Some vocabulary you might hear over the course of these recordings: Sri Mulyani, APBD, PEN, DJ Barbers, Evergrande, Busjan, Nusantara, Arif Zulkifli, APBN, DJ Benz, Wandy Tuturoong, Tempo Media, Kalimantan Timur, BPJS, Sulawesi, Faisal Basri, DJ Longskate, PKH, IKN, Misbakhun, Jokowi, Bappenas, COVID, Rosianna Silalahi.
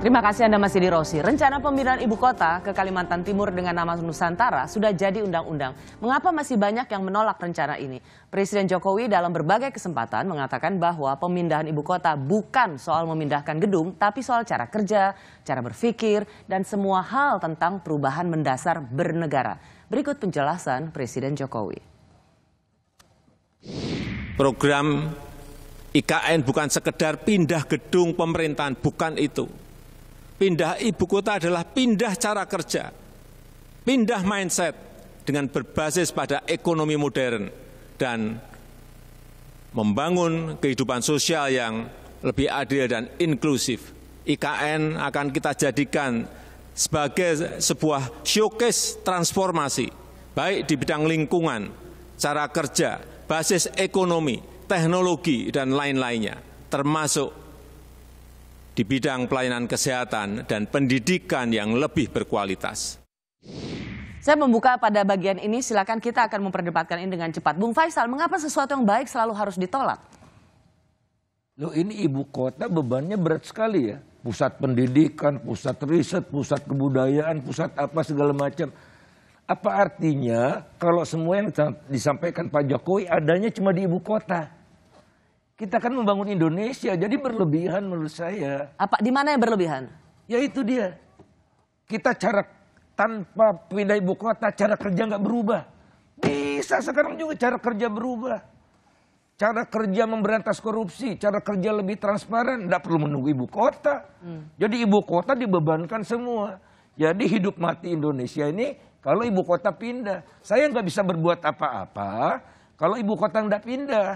Terima kasih Anda masih di Rosi. Rencana pemindahan ibu kota ke Kalimantan Timur dengan nama Nusantara sudah jadi undang-undang. Mengapa masih banyak yang menolak rencana ini? Presiden Jokowi dalam berbagai kesempatan mengatakan bahwa pemindahan ibu kota bukan soal memindahkan gedung, tapi soal cara kerja, cara berpikir, dan semua hal tentang perubahan mendasar bernegara. Berikut penjelasan Presiden Jokowi. Program IKN bukan sekedar pindah gedung pemerintahan, bukan itu. Pindah ibu kota adalah pindah cara kerja, pindah mindset dengan berbasis pada ekonomi modern dan membangun kehidupan sosial yang lebih adil dan inklusif. IKN akan kita jadikan sebagai sebuah showcase transformasi, baik di bidang lingkungan, cara kerja, basis ekonomi, teknologi, dan lain-lainnya, termasuk di bidang pelayanan kesehatan dan pendidikan yang lebih berkualitas. Saya membuka pada bagian ini, silakan kita akan memperdebatkan ini dengan cepat. Bung Faisal, mengapa sesuatu yang baik selalu harus ditolak? Loh, ini ibu kota bebannya berat sekali ya. Pusat pendidikan, pusat riset, pusat kebudayaan, pusat apa segala macam. Apa artinya kalau semua yang disampaikan Pak Jokowi adanya cuma di ibu kota? Kita kan membangun Indonesia, jadi berlebihan menurut saya. Apa, di mana yang berlebihan? Ya itu dia. Kita cara tanpa pindah ibu kota, cara kerja nggak berubah. Bisa sekarang juga cara kerja berubah. Cara kerja memberantas korupsi, cara kerja lebih transparan, nggak perlu menunggu ibu kota. Jadi ibu kota dibebankan semua. Jadi hidup mati Indonesia ini kalau ibu kota pindah. Saya nggak bisa berbuat apa-apa kalau ibu kota nggak pindah.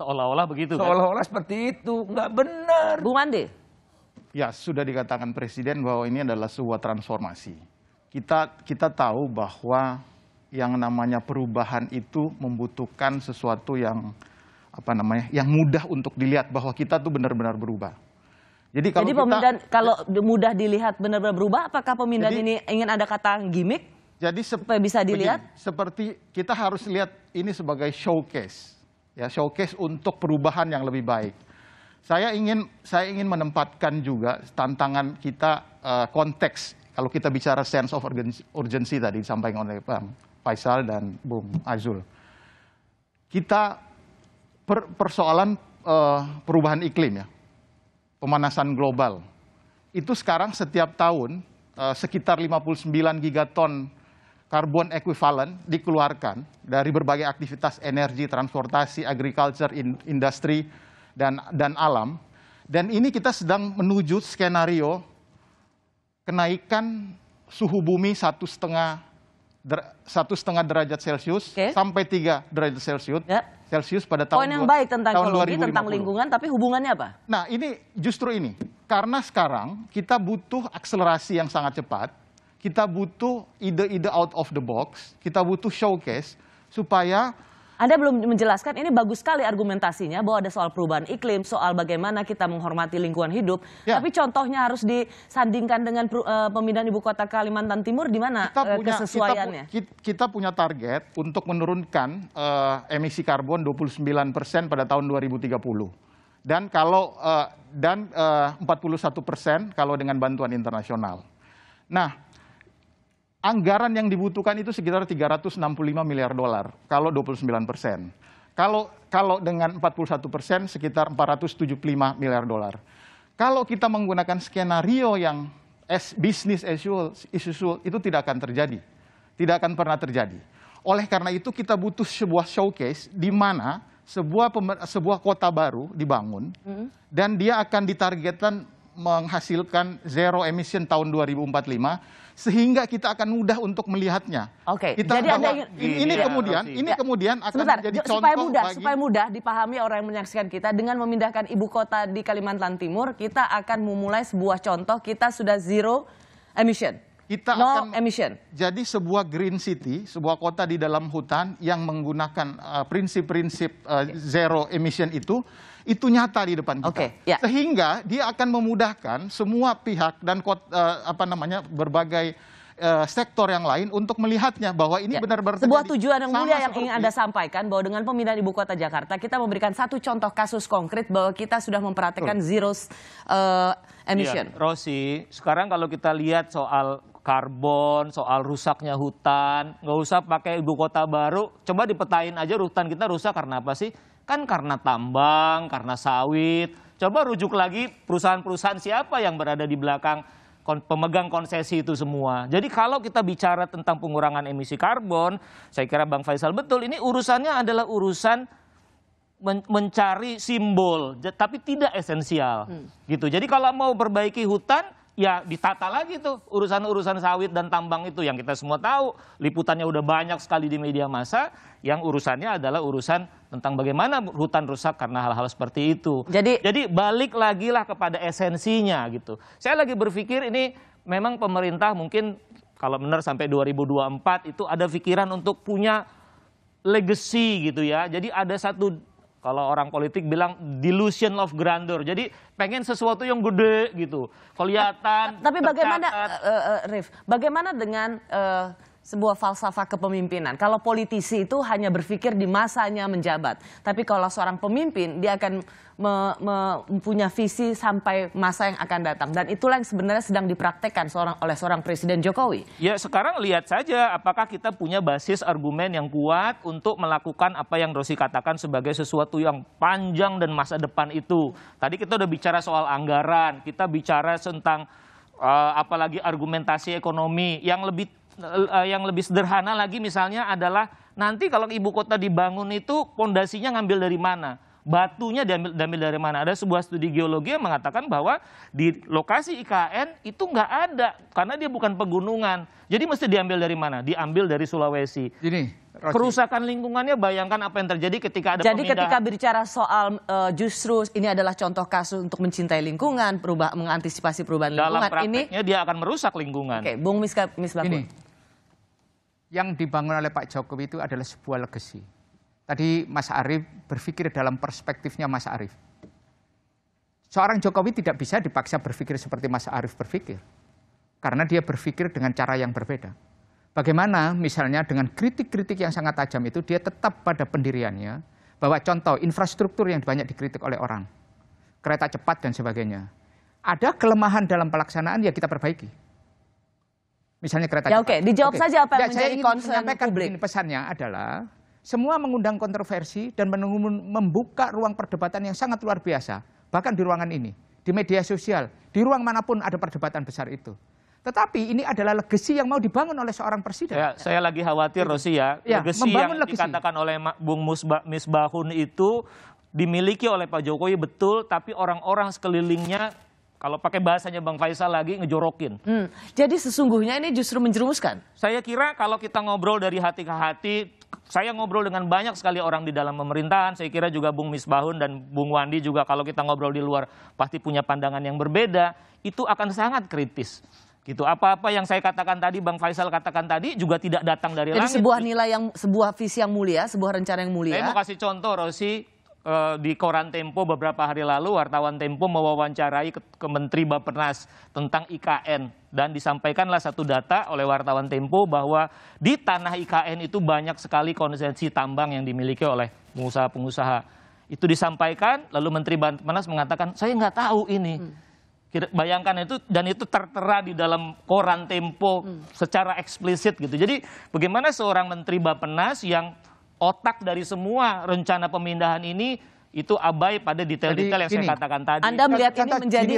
Seolah-olah begitu. Seolah-olah kan? Seperti itu, nggak benar. Bu Wandy. Ya, sudah dikatakan Presiden bahwa ini adalah sebuah transformasi. Kita tahu bahwa yang namanya perubahan itu membutuhkan sesuatu yang apa namanya, yang mudah untuk dilihat bahwa kita tuh benar-benar berubah. Jadi kalau pemindahan, kalau mudah dilihat benar-benar berubah, apakah pemindahan ini ingin ada kata gimmick? Jadi supaya bisa dilihat. Begini, seperti kita harus lihat ini sebagai showcase. Ya, showcase untuk perubahan yang lebih baik. Saya ingin menempatkan juga tantangan kita konteks. Kalau kita bicara sense of urgency tadi disampaikan oleh Bang Faisal dan Bung Azul. Kita persoalan perubahan iklim ya, pemanasan global. Itu sekarang setiap tahun sekitar 59 gigaton karbon ekuivalen dikeluarkan dari berbagai aktivitas energi, transportasi, agriculture, industri, dan alam. Dan ini kita sedang menuju skenario kenaikan suhu bumi 1,5 derajat Celcius sampai 3 derajat Celcius. Ya. Celcius pada tahun 2050. Poin yang baik tentang ekologi, tentang lingkungan, tapi hubungannya apa? Nah, ini justru ini. Karena sekarang kita butuh akselerasi yang sangat cepat. Kita butuh ide-ide out of the box, kita butuh showcase supaya... Anda belum menjelaskan, ini bagus sekali argumentasinya bahwa ada soal perubahan iklim, soal bagaimana kita menghormati lingkungan hidup. Ya. Tapi contohnya harus disandingkan dengan pemindahan ibu kota Kalimantan Timur, di mana kesesuaiannya? Kita punya target untuk menurunkan emisi karbon 29% pada tahun 2030. Dan 41% kalau dengan bantuan internasional. Nah... Anggaran yang dibutuhkan itu sekitar 365 miliar dolar kalau 29%. Kalau dengan 41% sekitar 475 miliar dolar. Kalau kita menggunakan skenario yang business as usual itu tidak akan terjadi, tidak akan pernah terjadi. Oleh karena itu kita butuh sebuah showcase di mana sebuah kota baru dibangun dan dia akan ditargetkan menghasilkan zero emission tahun 2045. Sehingga kita akan mudah untuk melihatnya. Oke. Jadi Anda ini kemudian akan menjadi contoh supaya mudah dipahami orang yang menyaksikan kita. Dengan memindahkan ibu kota di Kalimantan Timur, kita akan memulai sebuah contoh. Kita sudah zero emission. Jadi sebuah green city, sebuah kota di dalam hutan yang menggunakan prinsip-prinsip zero emission itu nyata di depan kita. Sehingga dia akan memudahkan semua pihak dan berbagai sektor yang lain untuk melihatnya bahwa ini benar-benar sebuah tujuan yang mulia yang ingin Anda sampaikan bahwa dengan pemindahan ibu kota Jakarta kita memberikan satu contoh kasus konkret bahwa kita sudah memperhatikan zero emission. Rosi, sekarang kalau kita lihat soal karbon, soal rusaknya hutan, nggak usah pakai ibu kota baru, coba dipetain aja hutan kita rusak karena apa sih? Kan karena tambang, karena sawit. Coba rujuk lagi perusahaan-perusahaan siapa yang berada di belakang pemegang konsesi itu semua. Jadi kalau kita bicara tentang pengurangan emisi karbon, saya kira Bang Faisal betul, ini urusannya adalah urusan mencari simbol, tapi tidak esensial. Gitu. Jadi kalau mau perbaiki hutan, ya ditata lagi tuh urusan-urusan sawit dan tambang itu yang kita semua tahu. Liputannya udah banyak sekali di media massa yang urusannya adalah urusan tentang bagaimana hutan rusak karena hal-hal seperti itu. Jadi balik lagi lah kepada esensinya gitu. Saya lagi berpikir ini memang pemerintah mungkin kalau benar sampai 2024 itu ada pikiran untuk punya legacy gitu ya. Jadi ada satu, kalau orang politik bilang delusion of grandeur. Jadi pengen sesuatu yang gede gitu. Kelihatan. Tapi bagaimana Rif? Bagaimana dengan sebuah falsafah kepemimpinan? Kalau politisi itu hanya berpikir di masanya menjabat. Tapi kalau seorang pemimpin dia akan mempunyai visi sampai masa yang akan datang. Dan itulah yang sebenarnya sedang dipraktekkan oleh seorang Presiden Jokowi. Ya sekarang lihat saja apakah kita punya basis argumen yang kuat untuk melakukan apa yang Rosi katakan sebagai sesuatu yang panjang dan masa depan itu. Tadi kita udah bicara soal anggaran, kita bicara tentang apalagi argumentasi ekonomi yang lebih sederhana lagi misalnya adalah nanti kalau ibu kota dibangun itu pondasinya ngambil dari mana? Batunya diambil dari mana? Ada sebuah studi geologi yang mengatakan bahwa di lokasi IKN itu nggak ada karena dia bukan pegunungan. Jadi mesti diambil dari mana? Diambil dari Sulawesi. Ini kerusakan lingkungannya, bayangkan apa yang terjadi ketika ada pemindahan. Jadi ketika berbicara soal justru ini adalah contoh kasus untuk mencintai lingkungan, mengantisipasi perubahan lingkungan. Dalam prakteknya dia akan merusak lingkungan. Oke, Bung Misbakhun. Yang dibangun oleh Pak Jokowi itu adalah sebuah legasi. Tadi Mas Arif berpikir dalam perspektifnya Mas Arif. Seorang Jokowi tidak bisa dipaksa berpikir seperti Mas Arif berpikir. Karena dia berpikir dengan cara yang berbeda. Bagaimana misalnya dengan kritik-kritik yang sangat tajam itu dia tetap pada pendiriannya bahwa contoh infrastruktur yang banyak dikritik oleh orang, kereta cepat dan sebagainya. Ada kelemahan dalam pelaksanaan ya kita perbaiki. Misalnya kereta cepat. Oke, dijawab saja apa yang menjadi concern publik. Pesannya adalah semua mengundang kontroversi dan membuka ruang perdebatan yang sangat luar biasa. Bahkan di ruangan ini, di media sosial, di ruang manapun ada perdebatan besar itu. Tetapi ini adalah legasi yang mau dibangun oleh seorang presiden. Ya, saya lagi khawatir Rosi ya, legasi yang dikatakan oleh Bung Misbakhun itu dimiliki oleh Pak Jokowi betul, tapi orang-orang sekelilingnya kalau pakai bahasanya Bang Faisal lagi ngejorokin. Jadi sesungguhnya ini justru menjerumuskan. Saya kira kalau kita ngobrol dari hati ke hati, saya ngobrol dengan banyak sekali orang di dalam pemerintahan. Saya kira juga Bung Misbakhun dan Bung Wandy juga kalau kita ngobrol di luar pasti punya pandangan yang berbeda. Itu akan sangat kritis. Gitu. Apa-apa yang saya katakan tadi, Bang Faisal katakan tadi juga tidak datang dari langit. Jadi sebuah nilai yang, sebuah visi yang mulia, sebuah rencana yang mulia. Saya mau kasih contoh Rosi, di koran Tempo beberapa hari lalu wartawan Tempo mewawancarai Menteri Bappenas tentang IKN. Dan disampaikanlah satu data oleh wartawan Tempo bahwa di tanah IKN itu banyak sekali konsesi tambang yang dimiliki oleh pengusaha-pengusaha. Itu disampaikan lalu Menteri Bappenas mengatakan saya nggak tahu ini. Bayangkan itu, dan itu tertera di dalam koran Tempo secara eksplisit gitu. Jadi bagaimana seorang Menteri Bappenas yang otak dari semua rencana pemindahan ini itu abai pada detail-detail yang saya katakan tadi. Anda melihat ini menjadi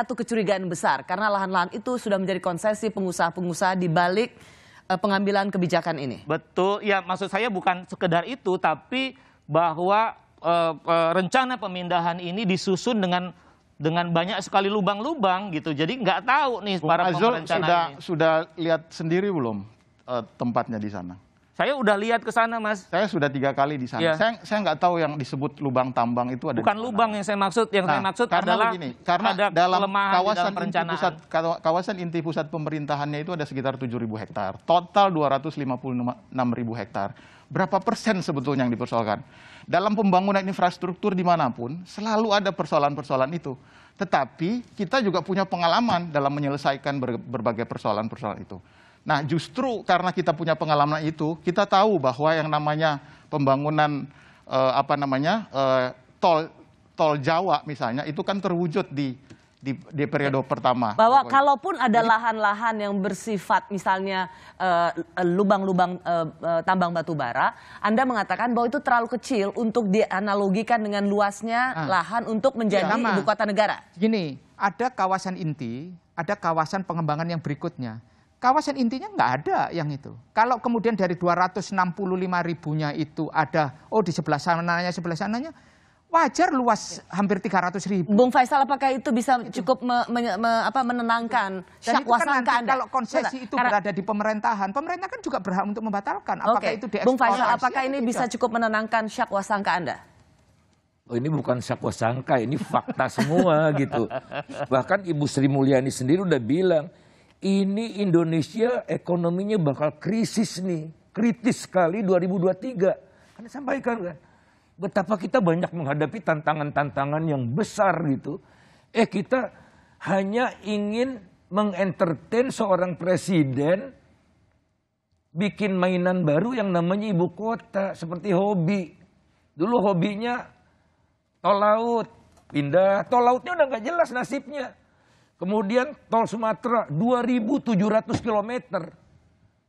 satu kecurigaan besar karena lahan-lahan itu sudah menjadi konsesi pengusaha-pengusaha di balik pengambilan kebijakan ini. Betul, ya maksud saya bukan sekedar itu tapi bahwa rencana pemindahan ini disusun dengan banyak sekali lubang-lubang gitu. Jadi nggak tahu nih para pemerencana ini. Sudah lihat sendiri belum tempatnya di sana? Saya udah lihat ke sana, Mas. Saya sudah 3 kali di sana. Ya. Saya nggak tahu yang disebut lubang tambang itu ada. Bukan lubang yang saya maksud. Yang saya maksud adalah begini, karena ada kelemahan dalam perencanaan. Kawasan inti pusat pemerintahannya itu ada sekitar 7.000 hektar. Total 256.000 hektar. berapa persen sebetulnya yang dipersoalkan. Dalam pembangunan infrastruktur dimanapun, selalu ada persoalan-persoalan itu. Tetapi kita juga punya pengalaman dalam menyelesaikan berbagai persoalan-persoalan itu. Nah, justru karena kita punya pengalaman itu, kita tahu bahwa yang namanya pembangunan tol Jawa misalnya, itu kan terwujud di periode pertama. Bahwa kalaupun ada lahan-lahan yang bersifat misalnya lubang-lubang tambang batu bara, Anda mengatakan bahwa itu terlalu kecil untuk dianalogikan dengan luasnya lahan untuk menjadi ibu kota negara. Gini, ada kawasan inti, ada kawasan pengembangan yang berikutnya. Kawasan intinya nggak ada yang itu. Kalau kemudian dari 265.000-nya itu ada, oh di sebelah sananya, wajar luas hampir 300.000. Bung Faisal, apakah itu bisa cukup menenangkan dan kuasa kan Anda? Kalau konsesi itu berada di pemerintahan, pemerintah kan juga berhak untuk membatalkan. Apakah itu di Bung Faisal, apakah ini bisa cukup menenangkan syak wasangka Anda? Oh, ini bukan syak wasangka, ini fakta semua gitu. Bahkan Ibu Sri Mulyani sendiri udah bilang, ini Indonesia ekonominya bakal krisis nih, kritis sekali 2023. Anda sampaikan kan? Betapa kita banyak menghadapi tantangan-tantangan yang besar gitu. Kita hanya ingin mengentertain seorang presiden bikin mainan baru yang namanya ibu kota. Seperti hobi. Dulu hobinya tol laut. Pindah. Tol lautnya udah nggak jelas nasibnya. Kemudian tol Sumatera 2.700 km.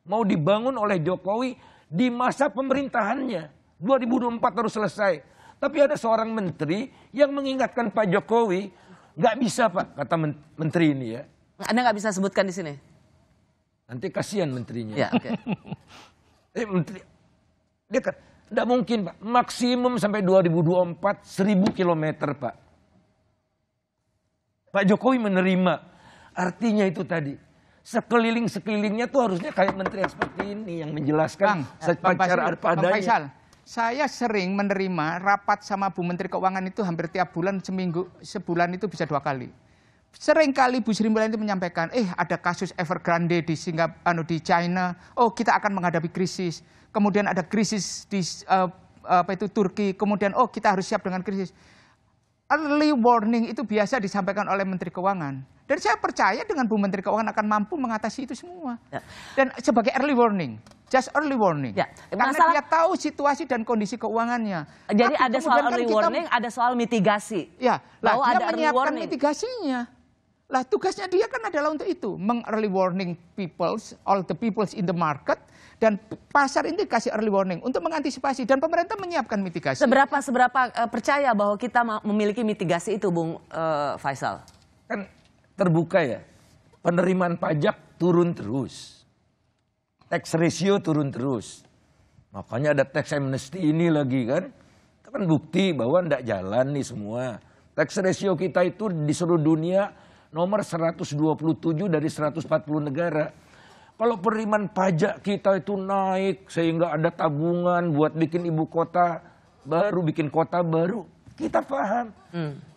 Mau dibangun oleh Jokowi di masa pemerintahannya. 2024 harus selesai. Tapi ada seorang menteri yang mengingatkan Pak Jokowi, nggak bisa Pak, kata menteri ini ya. Anda nggak bisa sebutkan di sini? Nanti kasihan menterinya. Ya, okay. Menteri, dia kan, nggak mungkin Pak, maksimum sampai 2024 1000 km Pak. Pak Jokowi menerima, artinya itu tadi. Sekeliling-sekelilingnya tuh harusnya kayak menteri seperti ini yang menjelaskan secara padanya. Saya sering menerima rapat sama Bu Menteri Keuangan itu hampir tiap bulan, seminggu, sebulan itu bisa 2 kali. Sering kali Bu Sri Mulyani itu menyampaikan, ada kasus Evergrande di China, oh kita akan menghadapi krisis. Kemudian ada krisis di Turki, kemudian oh kita harus siap dengan krisis. Early warning itu biasa disampaikan oleh Menteri Keuangan. Dan saya percaya dengan Bu Menteri Keuangan akan mampu mengatasi itu semua. Dan sebagai early warning. Just early warning. Ya, karena dia tahu situasi dan kondisi keuangannya. Jadi tapi ada soal early warning, ada soal mitigasi. Ya, bahwa dia menyiapkan mitigasinya. Lah tugasnya dia kan adalah untuk itu, meng-early warning peoples, all the peoples in the market, dan pasar ini kasih early warning untuk mengantisipasi, dan pemerintah menyiapkan mitigasi. Seberapa percaya bahwa kita memiliki mitigasi itu, Bung Faisal? Kan terbuka ya, penerimaan pajak turun terus. Tax ratio turun terus. Makanya ada tax amnesty ini lagi kan. Itu kan bukti bahwa ndak jalan nih semua. Tax ratio kita itu di seluruh dunia nomor 127 dari 140 negara. Kalau penerimaan pajak kita itu naik sehingga ada tabungan buat bikin ibu kota baru, bikin kota baru. Kita paham.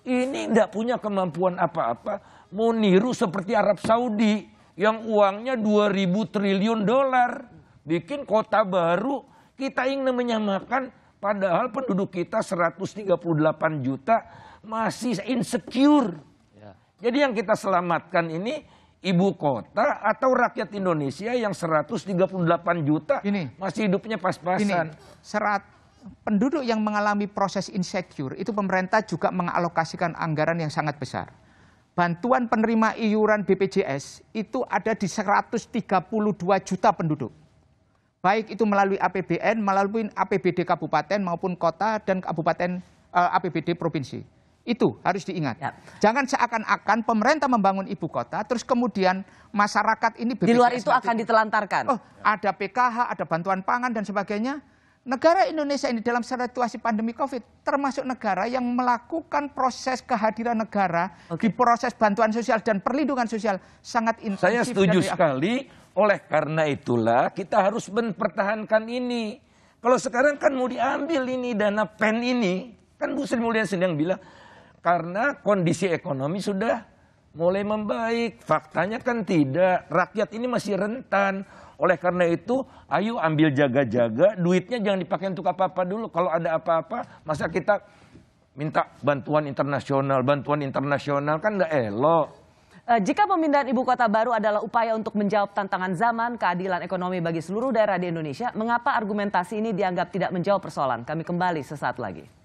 Ini ndak punya kemampuan apa-apa. Mau niru seperti Arab Saudi. Yang uangnya 2.000 triliun dolar. Bikin kota baru, kita ingin menyamakan, padahal penduduk kita 138 juta masih insecure. Ya. Jadi yang kita selamatkan ini ibu kota atau rakyat Indonesia yang 138 juta ini masih hidupnya pas-pasan. Penduduk yang mengalami proses insecure itu pemerintah juga mengalokasikan anggaran yang sangat besar. Bantuan penerima iuran BPJS itu ada di 132 juta penduduk. Baik itu melalui APBN, melalui APBD kabupaten maupun kota dan kabupaten APBD provinsi. Itu harus diingat. Ya. Jangan seakan-akan pemerintah membangun ibu kota, terus kemudian masyarakat ini BPJS di luar itu akan ditelantarkan. Oh, ada PKH, ada bantuan pangan dan sebagainya. Negara Indonesia ini dalam situasi pandemi COVID termasuk negara yang melakukan proses kehadiran negara di proses bantuan sosial dan perlindungan sosial sangat intensif. Saya setuju sekali, oleh karena itulah kita harus mempertahankan ini. Kalau sekarang kan mau diambil ini dana PEN ini, kan Bu Sri Mulyani sedang bilang karena kondisi ekonomi sudah mulai membaik. Faktanya kan tidak, rakyat ini masih rentan. Oleh karena itu, ayo ambil jaga-jaga, duitnya jangan dipakai untuk apa-apa dulu. Kalau ada apa-apa, masa kita minta bantuan internasional kan nggak elok. Jika pemindahan ibu kota baru adalah upaya untuk menjawab tantangan zaman, keadilan ekonomi bagi seluruh daerah di Indonesia, mengapa argumentasi ini dianggap tidak menjawab persoalan? Kami kembali sesaat lagi.